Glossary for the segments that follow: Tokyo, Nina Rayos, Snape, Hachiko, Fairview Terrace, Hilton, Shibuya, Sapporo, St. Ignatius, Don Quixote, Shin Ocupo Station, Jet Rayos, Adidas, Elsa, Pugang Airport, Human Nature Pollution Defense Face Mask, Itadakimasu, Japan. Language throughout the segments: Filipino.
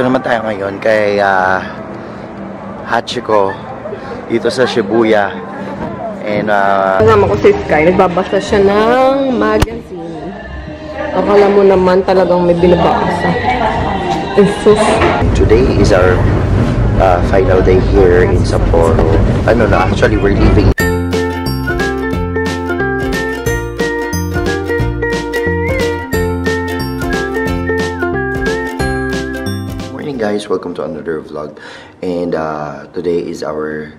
Dito naman tayo ngayon kay Hachiko dito sa Shibuya. And kasama ko si Sky, nagbabasa siya ng magazine. Akala mo naman talagang may binabasa. Today is our final day here in Sapporo. Ano na, actually we're leaving. Guys, welcome to another vlog, and today is our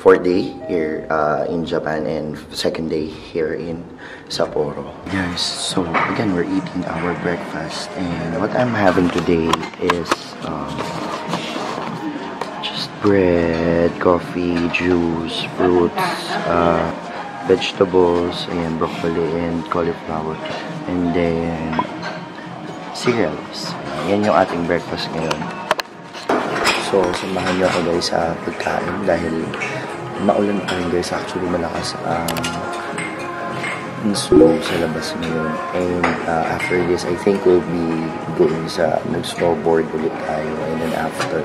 fourth day here in Japan and second day here in Sapporo. Guys, so again we're eating our breakfast, and what I'm having today is just bread, coffee, juice, fruits, vegetables, and broccoli and cauliflower, and then cereals. Yan yung ating breakfast ngayon. So, samahan niyo ako guys sa pagkain dahil maulan pa rin guys. Actually, malakas ang snow sa labas ngayon. And after this, I think we'll be going sa mag-snowboard ulit tayo. And then after,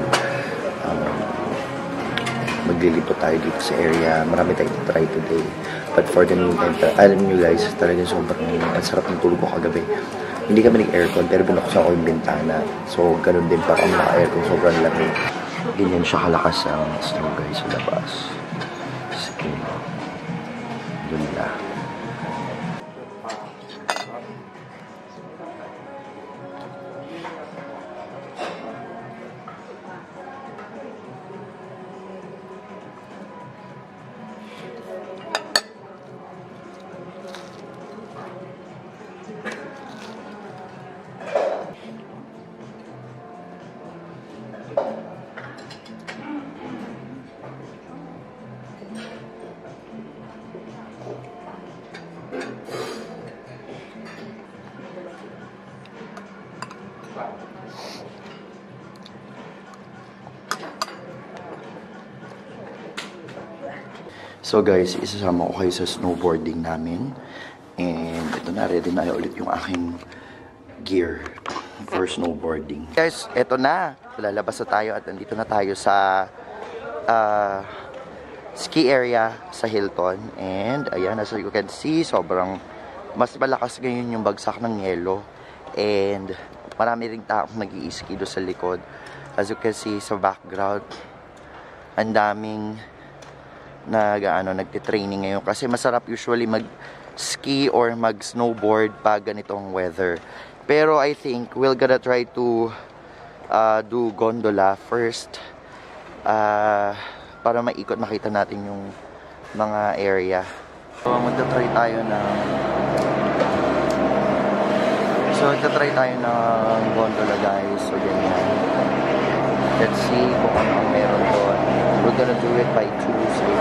maglilipot tayo dito sa area. Marami tayong try today. But for the meantime, alam niyo guys, talagang sobrang ang sarap ng tulog ko kagabi. Hindi kami nag-aircon, pero binuksan ko yung bintana. So, ganun din pa kami naka-aircon. Sobrang lamig. Ganyan siya kalakas ang snow guys sa labas. Sige. Doon na. So guys, isasama ko kayo sa snowboarding namin. And ito na, ready na ulit yung aking gear for snowboarding. Guys, ito na. Lalabas na tayo at nandito na tayo sa ski area sa Hilton. And ayan, as you can see, sobrang mas malakas ngayon yung bagsak ng yelo. And marami rin taong nag-i-ski doon sa likod. As you can see sa background, ang daming nagtitraining ngayon kasi masarap usually mag-ski or mag-snowboard pag ganitong weather. Pero I think we'll gonna try to do gondola first para maikot makita natin yung mga area. So, magta-try tayo ng gondola guys. So, ganyan. Let's see kung ano ang meron doon. We're gonna do it by Tuesday.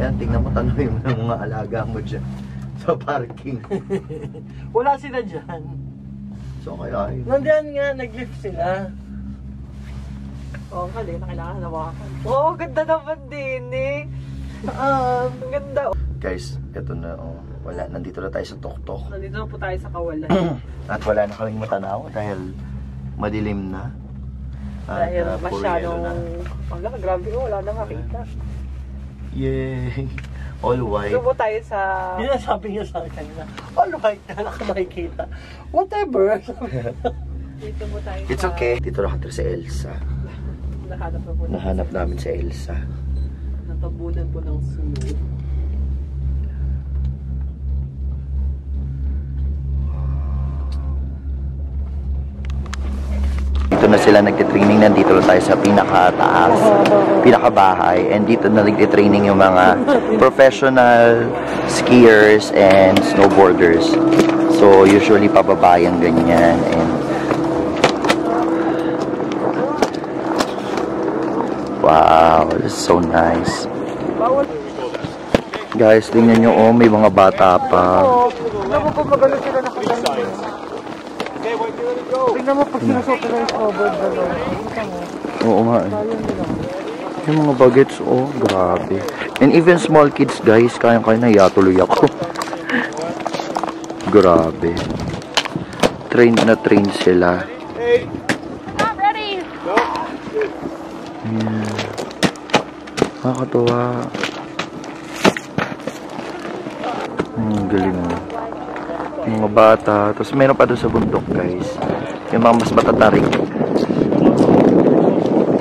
Ayan, tingnan mo, tanong yung mga alaga mo dyan sa parking. Wala sila dyan. So, kaya yun. Nandiyan nga, nag-lift sila. Oo, kali, nakailangan nawakan. Oo, ganda naman din eh. Ang ganda. Guys, eto na, oh. Wala, nandito na tayo sa tuktok. Nandito na po tayo sa kawalan. At wala na kaming matanaw dahil madilim na. At, dahil masyadong, wala, grabe ko, wala na makita. Yay! All white. Subo tayo sa... Yun ang sabi niya sa akin na, all white na nakamakikita. Whatever. Dito mo tayo sa... It's okay. Dito nakatira si Elsa. Nahanap namin si Elsa. Natabunan po ng sunod. Dito na sila nagtitraining, nandito na tayo sa pinakataas, pinakabahay, and dito na nagtitraining yung mga professional skiers and snowboarders. So usually pababa yung ganyan, and So nice. Guys, tingnan nyo, oh, may mga bata pa. Tingnan mo pag sinasot na yung covered. Oo nga eh. Yung mga bagets, oh, grabe. And even small kids, guys, kayang-kaya na, yatuloy ako. Grabe. Trained na trained sila. Ayan. Nakakatuwa. Ang galing mo. Mga bata. Tapos meron pa doon sa bundok, guys. Yung mga mas matatarik.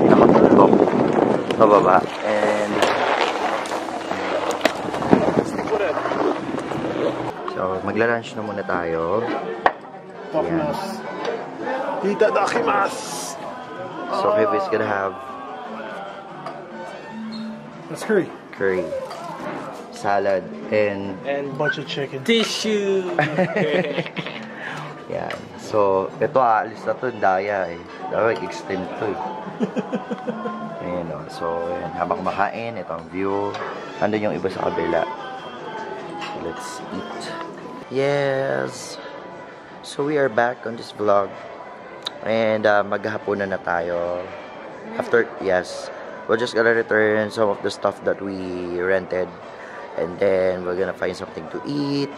Nakatulog. Pababa. And so, magla-lunch na muna tayo. Ayan. Itadakimasu! So, Kevin's gonna have... That's curry. Curry. Salad. And bunch of chicken. Tissue! Yan. So, ito aalis na to. Daya eh. Dawa mag-extend to eh. Ayan o. So, yan. Habang kumakain, ito ang view. Andun yung iba sa kabila. So, let's eat. Yes! So, we are back on this vlog. And maghahaponan na tayo. After, yes. We're just gonna return some of the stuff that we rented, and then we're gonna find something to eat.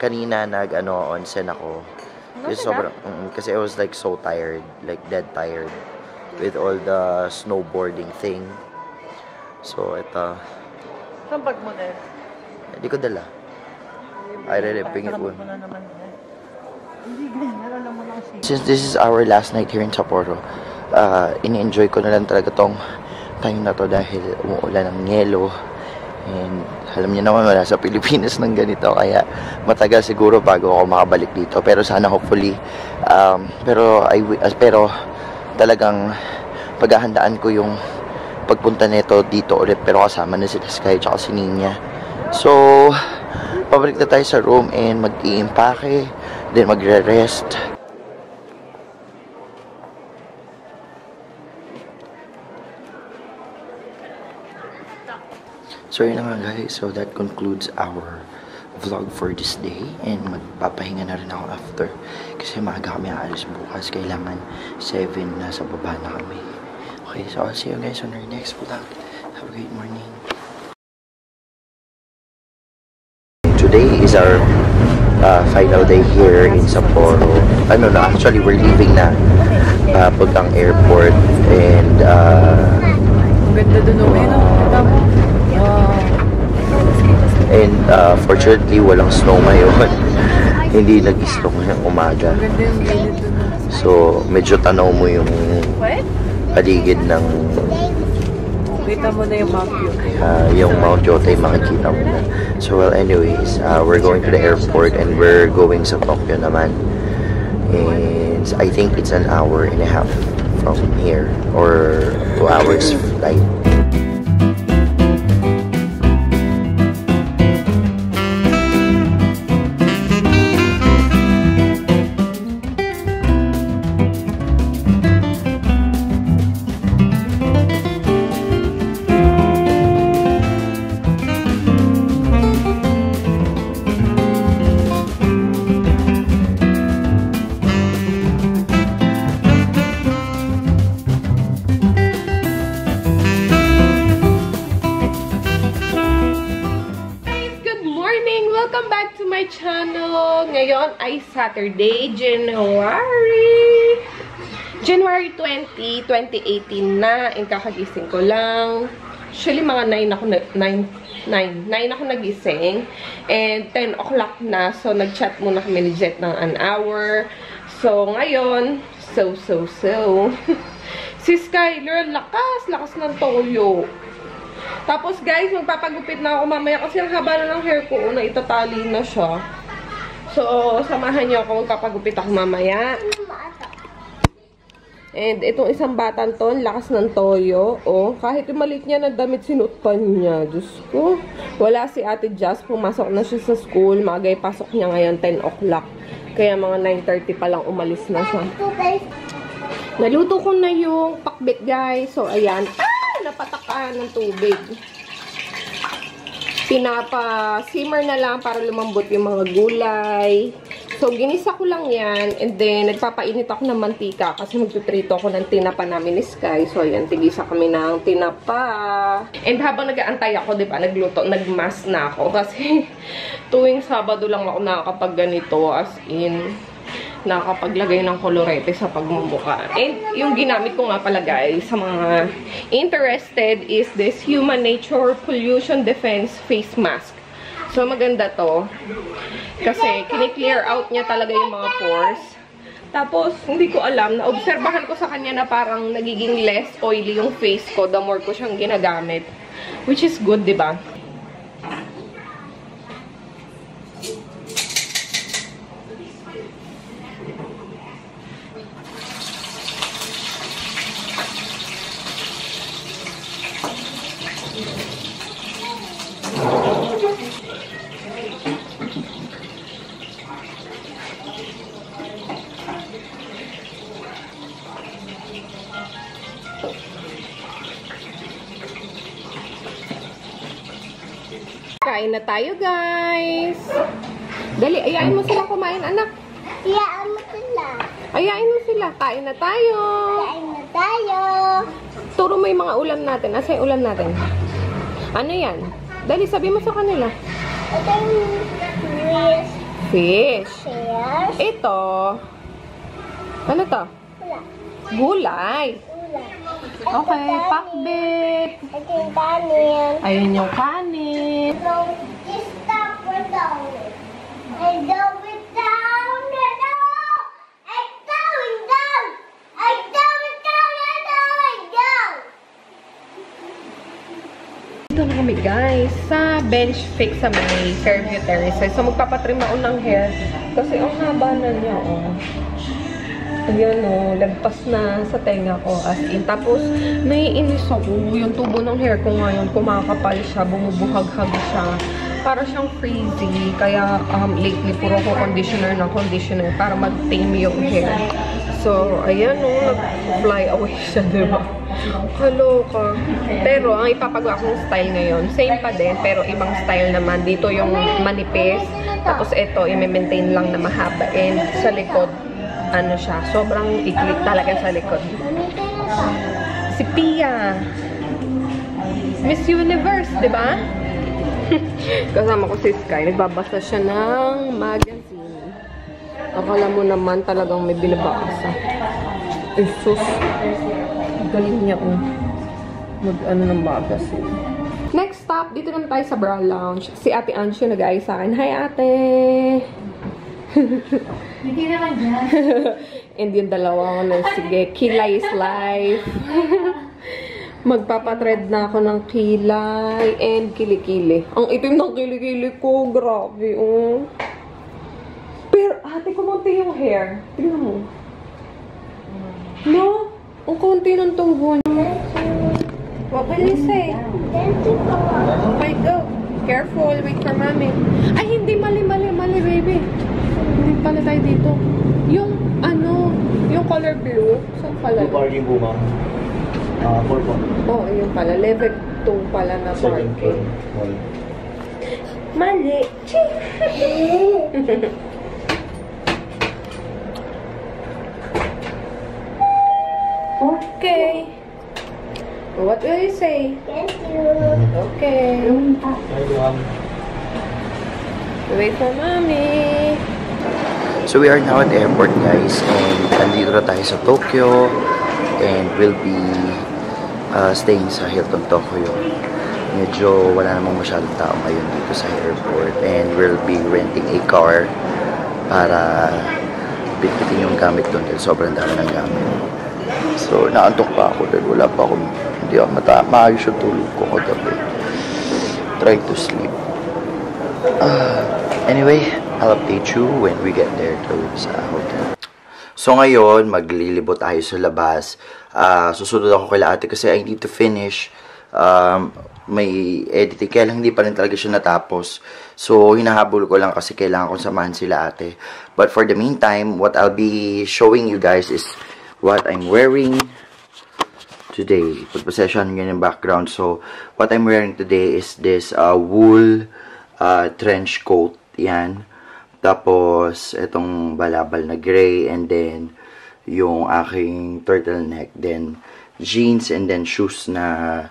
Kanina nag-ano onsen ako. Sobrang, kasi I was like so tired, like dead tired, with all the snowboarding thing. So ito. Saan bag mo na? Hindi ko dala. Ay, reliping it one. Since this is our last night here in Sapporo, ini-enjoy ko na lang talaga tong time na to dahil umuulan ng yelo. And alam niyo naman wala sa Pilipinas ng ganito, kaya matagal siguro bago ako makabalik dito. Pero sana hopefully, pero talagang paghahandaan ko yung pagpunta nito dito ulit. Pero kasama na si Sky tsaka si Nina. So, pabalik na tayo sa room and mag-iimpake, then magre-rest. So yun na nga guys, so that concludes our vlog for this day, and magpapahinga na rin ako after kasi maaga kami aalis bukas, kailangan 7 na sa baba na kami. Okay, so I'll see you guys on our next vlog. Have a great morning. Today is our final day here in Sapporo. Ano na, actually we're leaving na Pugang Airport, and ganda dun o, eh no? And fortunately, walang snow ngayon. Hindi nag-snow ngayong umaga. So, medyo tanaw mo yung paligid ng... Kita mo na yung Mount Jotay. Yung Mount Jotay, makikita mo na. So, well, anyways, we're going to the airport and we're going sa Tokyo naman. And I think it's 1.5 hours from here. Or 2 hours flight. Saturday, January 20, 2018 na. And kakagising ko lang. Actually, mga 9 ako nagising. And 10 o'clock na. So, nag-chat muna kami ni Jet ng 1 hour. So, ngayon, si Sky, Lord, lakas ng toyo. Tapos, guys, magpapagupit na ako mamaya kasi ang haba na ng hair ko. Una, itatali na siya. So, samahan niyo ako, magpapagupit ako mamaya. And itong isang batang to, lakas ng toyo. Oh, kahit yung maliit niya na damit, sinutpan niya. Diyos ko. Wala si Ate Jazz, pumasok na siya sa school. Magay, pasok niya ngayon, 10 o'clock. Kaya mga 9:30 pa lang umalis na siya. Naluto ko na yung pakbet, guys. So, ayan. Ah! napatakan ng tubig. Pinapa-simmer na lang para lumambot yung mga gulay. So, ginisa ko lang yan. And then, nagpapainit ako ng mantika kasi magpiprito ako ng tinapa namin ni Sky. So, ayan, tigisa kami ng tinapa. And habang nag-aantay ako, diba, nagluto, nagmas na ako. Kasi, tuwing Sabado lang ako nakakapag-ganito. As in, nakapaglagay ng kolorete sa pagmumuka. And yung ginamit ko nga pala guys, sa mga interested is this Human Nature Pollution Defense Face Mask. So maganda to. Kasi kini-clear out niya talaga yung mga pores. Tapos hindi ko alam, naobserbahan ko sa kanya na parang nagiging less oily yung face ko the more ko siyang ginagamit. Which is good, diba? Kain na tayo, guys. Dali, ayain mo sila kumain, anak. Ayain mo sila. Ayain mo sila. Kain na tayo. Kain na tayo. Turo mo yung mga ulam natin. Asa yung ulam natin? Ano yan? Dali, sabi mo sa kanila. Ito yung fish. Fish. Ito. Ano to? Gulay. Okay, pakbit. Ito yung kanin. Ayun yung kanin. Just stop with it. I don't it down. No! I don't it down. I don't it down. I don't it down. Ito na kami guys sa bench fix sa may Fairview Terrace. So magpapatrim ako ng hair kasi ang haba na niya. Oh. Ayan o, lagpas na sa tenga ko as in. Tapos, naiinis ako. Yung tubo ng hair ko ngayon, kumakapal siya, bumubuhag-hag siya. Para siyang crazy. Kaya, lately, puro ko conditioner ng conditioner para mag-tame yung hair. So, ayan o, nag-fly away siya, diba? Kaloka. Pero, ang ipapagawa akong style ngayon, same pa din, pero ibang style naman. Dito yung manipis. Tapos, ito, i-maintain lang na mahaba. And sa likod, ano siya, sobrang iklit talaga sa likod. Si Pia. Miss Universe, di ba? Kasama ko si Sky. Nagbabasa siya ng magazine. Akala mo naman talagang may binabasa. Eh, sus. Galing niya kung mag-ano ng magazine. Next stop, dito naman tayo sa Brown Lounge. Si Ate Ansh yung nag-aay sa akin. Hi, Ate! Hindi naman dyan. And yung dalawa ko na, sige, kilay is life. Magpapatread na ako ng kilay and kilikili. Ang itim ng kilikili ko, grabe, oh. Pero, ate, kumunti yung hair. Tingnan mo. No? Ang konti ng tubo niya. What will you say? Okay, go. Careful, wait for mommy. Ay, hindi, mali, baby. Hindi pala tayo dito. Yung, ano, yung color blue. Saan pala? Yung parking buma. Purple. Oo, yun pala. Level 2 pala na parking. Mali. Okay. What will you say? Thank you. Okay. Wait for mommy. So we are now at the airport guys, and andito na tayo sa Tokyo, and we'll be staying sa Hilton, Tokyo. Medyo wala namang masyadong tao ngayon dito sa airport, and we'll be renting a car para bitbitin yung gamit doon. Sobrang dami ng gamit. So naantok pa ako dahil wala pa akong, hindi ako maayos yung tulog ko kagabi. Try to sleep. Anyway, I'll update you when we get there to sa hotel. So ngayon, maglilibot tayo sa labas. Susunod ako kay ate kasi I need to finish. May editing, kaya lang hindi pa rin talaga siya natapos. So, hinahabol ko lang kasi kailangan kong samahan sila ate. But for the meantime, what I'll be showing you guys is what I'm wearing. today. Pag-possession yun yung background. So, what I'm wearing today is this wool trench coat. Yan. Tapos, itong balabal na gray. And then, yung aking turtleneck. Then, jeans. And then, shoes na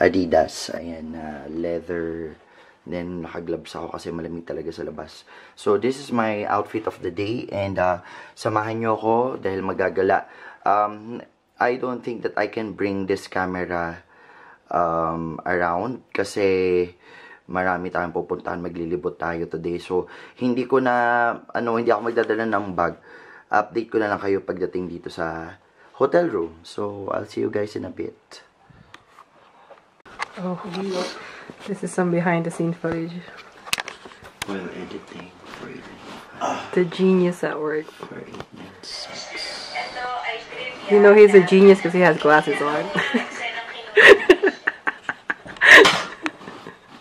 Adidas. Ayan, leather. Then, nakaglabs ako kasi malamig talaga sa labas. So, this is my outfit of the day. And, samahan nyo ako dahil magagala. I don't think that I can bring this camera around. Kasi, marami tayong pupuntahan. Maglilibot tayo today. So, hindi ko na, hindi ako magdadala ng bag. Update ko na lang kayo pagdating dito sa hotel room. So, I'll see you guys in a bit. Oh, this is some behind-the-scenes footage. Well, editing for you. The genius at work. You know he's a genius because he has glasses on.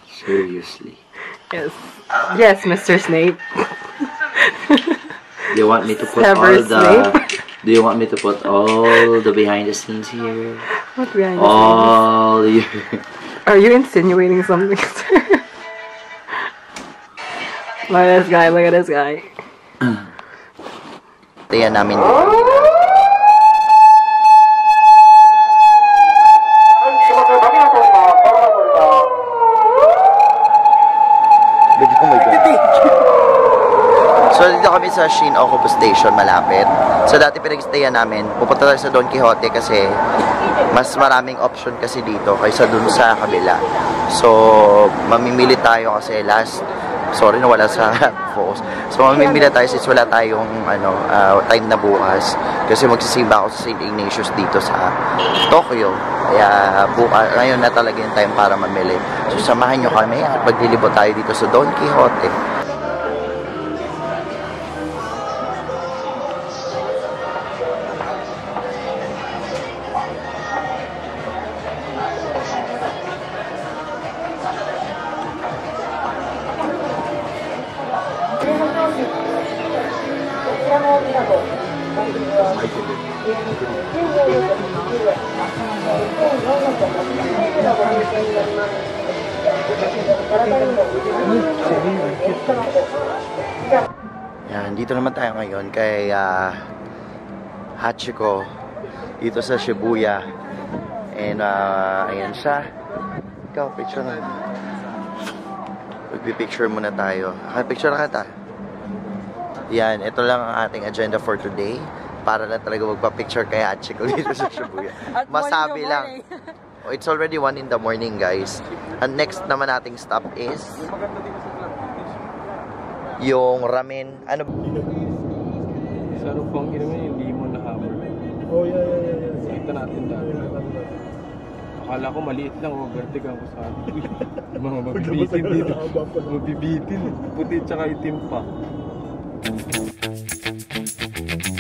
Seriously. Yes. Yes, Mr. Snape. Do you want me to put do you want me to put all the behind-the-scenes here? What behind-the-scenes? All your... Are you insinuating something, sir? Look at this guy, look at this guy. Tayan namin dito. So dito kami sa Shin Ocupo Station, malapit. So dati pinag-stayan namin, pupunta tayo sa Don Quixote kasi mas maraming option kasi dito kaysa dun sa kabila. So, mamimili tayo kasi last... Sorry, nawala sa focus. So, mamimili tayo since wala tayong time na bukas. Kasi magsisimba ako sa St. Ignatius dito sa Tokyo. Kaya, ngayon na talaga yung time para mamili. So, samahan nyo kami at maglilibot tayo dito sa Don Quixote. Yan, dito naman tayo ngayon kay Hachiko dito sa Shibuya. And ayan siya. Ikaw, picture na. Magpipicture muna tayo. Picture na kata. Yan, ito lang ang ating agenda for today. Para lang talaga magpa-picture kay Hachiko dito sa Shibuya. Masabi lang. It's already 1 in the morning, guys. And next naman nating stop is yung ramen. Ano? Sa rupong kinamin, hindi mo nahabol. Oh, yeah, yeah, yeah. Nakita natin dati. Akala ko maliit lang. Vertig ako sa atin. Mga magbibitin dito. Magbibitin. Puti tsaka itim pa.